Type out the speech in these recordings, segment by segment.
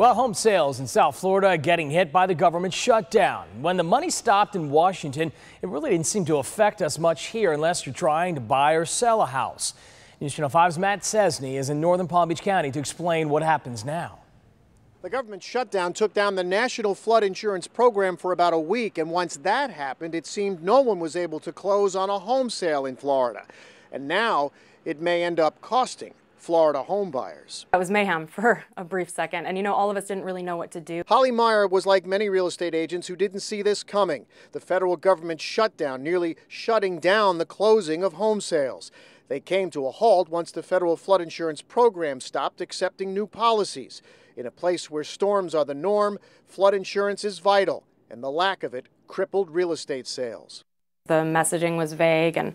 Well, home sales in South Florida are getting hit by the government shutdown. When the money stopped in Washington, it really didn't seem to affect us much here unless you're trying to buy or sell a house. News Channel 5's Matt Szcesny is in northern Palm Beach County to explain what happens now. The government shutdown took down the National Flood Insurance Program for about a week, and once that happened, it seemed no one was able to close on a home sale in Florida. And now it may end up costing Florida homebuyers. It was mayhem for a brief second, and you know, all of us didn't really know what to do. Holly Meyer was like many real estate agents who didn't see this coming. The federal government shutdown nearly shutting down the closing of home sales. They came to a halt once the federal flood insurance program stopped accepting new policies. In a place where storms are the norm, flood insurance is vital, and the lack of it crippled real estate sales. The messaging was vague, and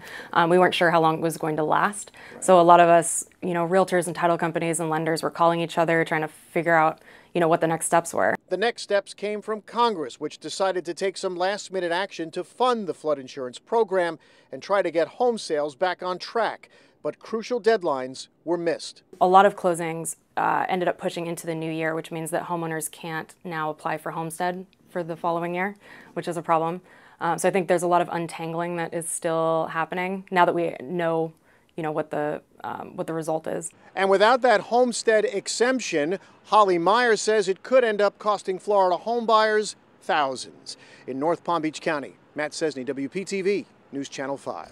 we weren't sure how long it was going to last. Right. So a lot of us, you know, realtors and title companies and lenders were calling each other, trying to figure out, you know, what the next steps were. The next steps came from Congress, which decided to take some last-minute action to fund the flood insurance program and try to get home sales back on track. But crucial deadlines were missed. A lot of closings ended up pushing into the new year, which means that homeowners can't now apply for Homestead for the following year, which is a problem. So I think there's a lot of untangling that is still happening now that we know, you know, what the result is. And without that homestead exemption, Holly Meyer says it could end up costing Florida homebuyers thousands. In North Palm Beach County, Matt Szcesny, WPTV, News Channel 5.